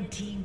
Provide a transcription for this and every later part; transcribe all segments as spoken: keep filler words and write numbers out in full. Red team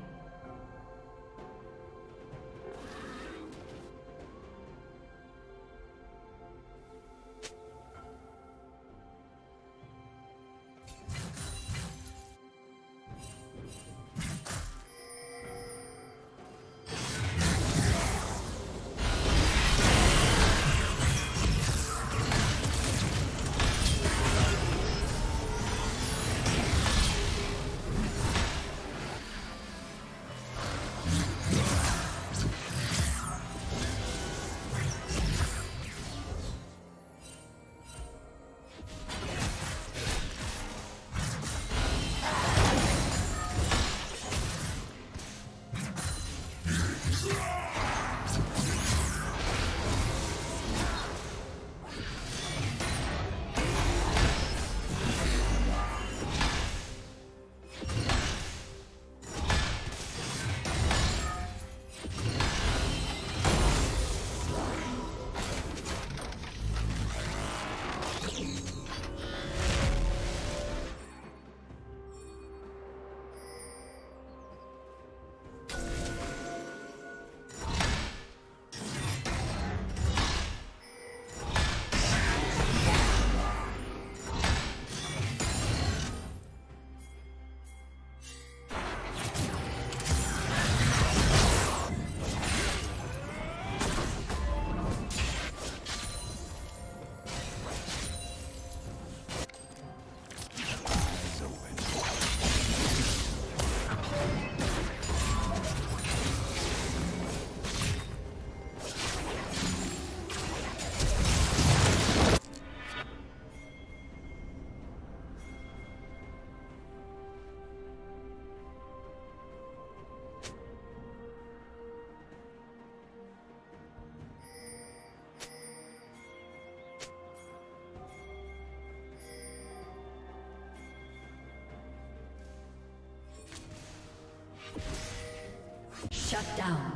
Shut down.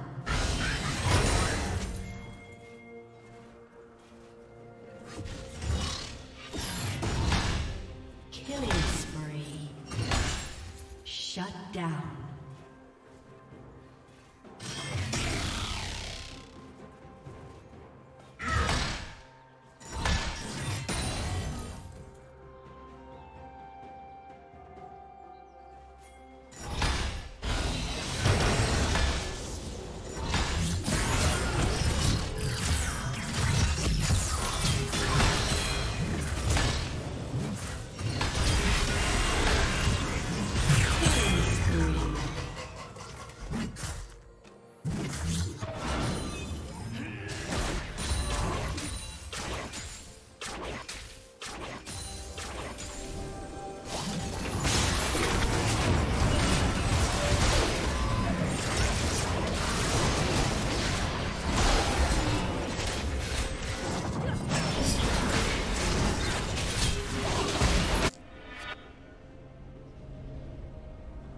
Killing spree. Shut down.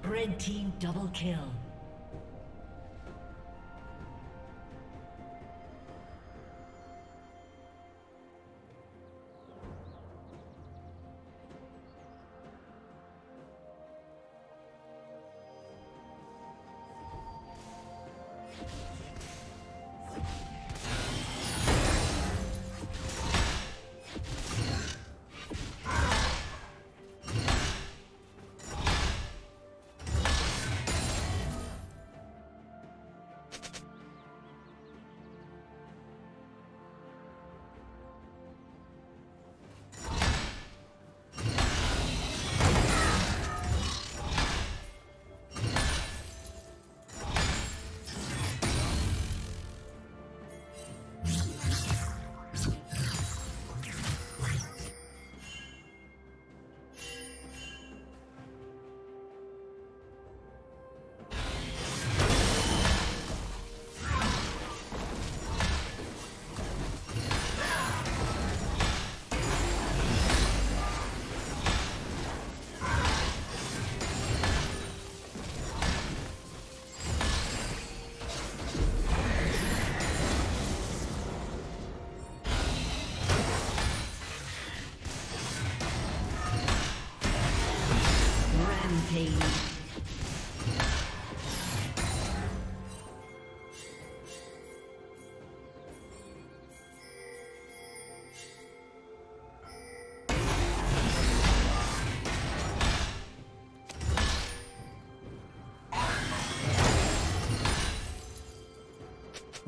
Red team double kill.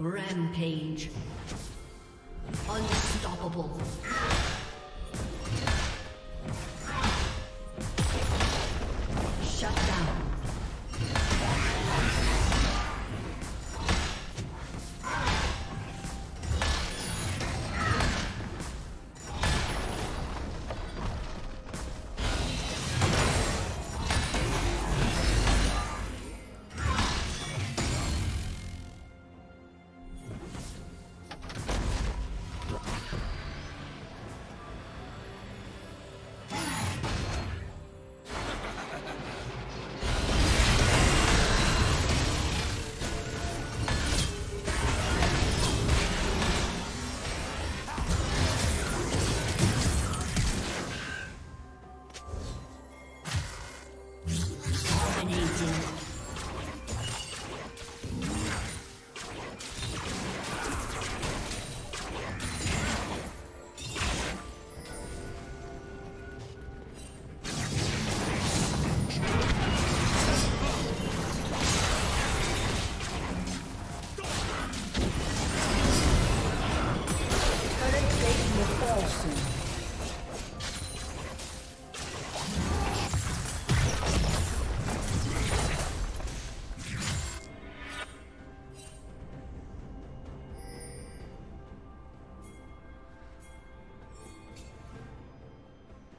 Rampage. Unstoppable. Shut down.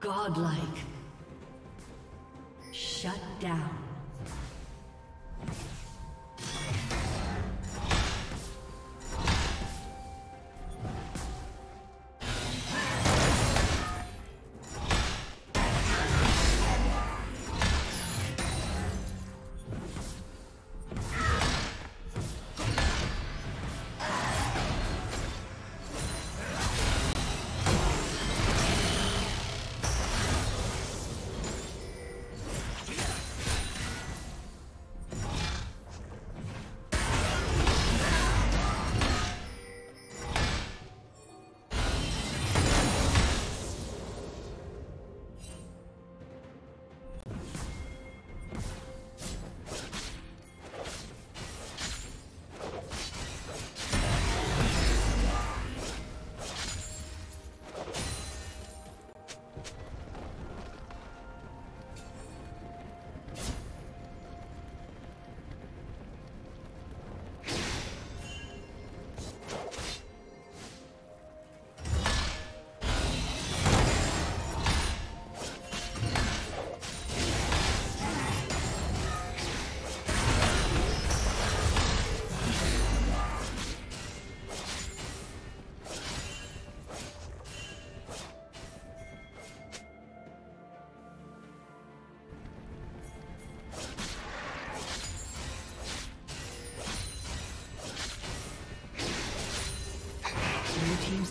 Godlike. Shut down. Team's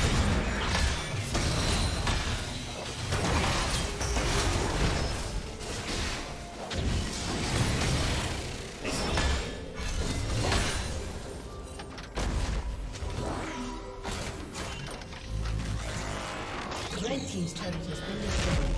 Red team's turret has been destroyed.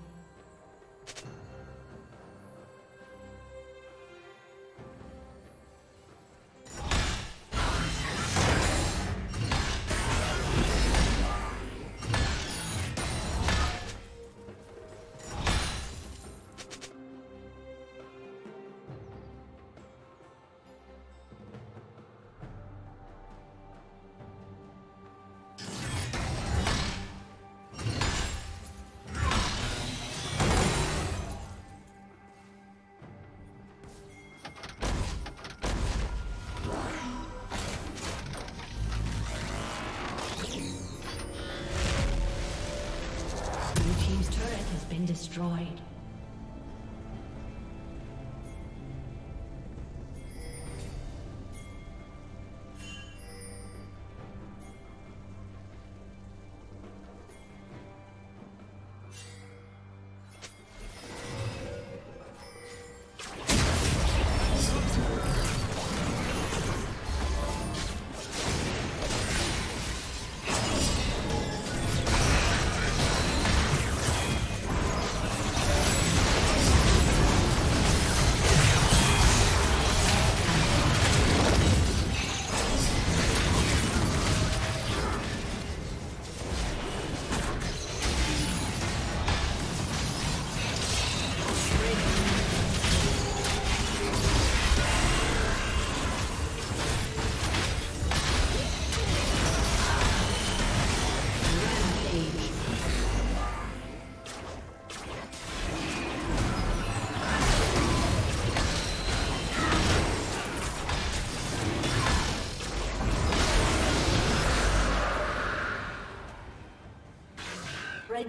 Destroyed. The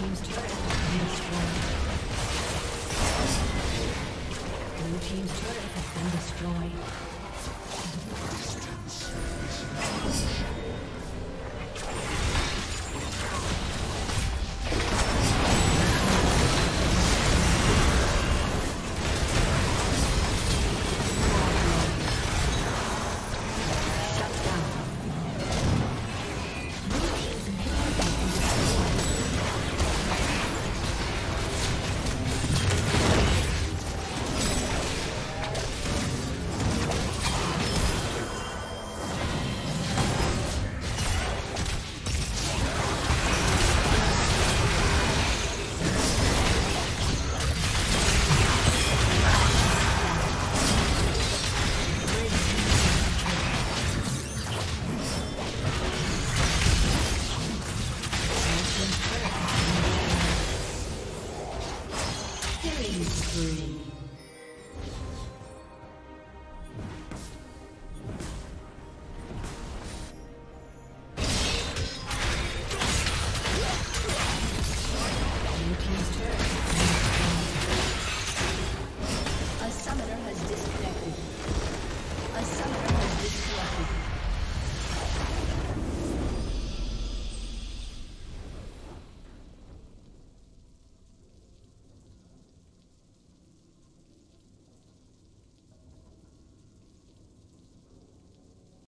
team's turret has been destroyed. Blue team's turret has been destroyed.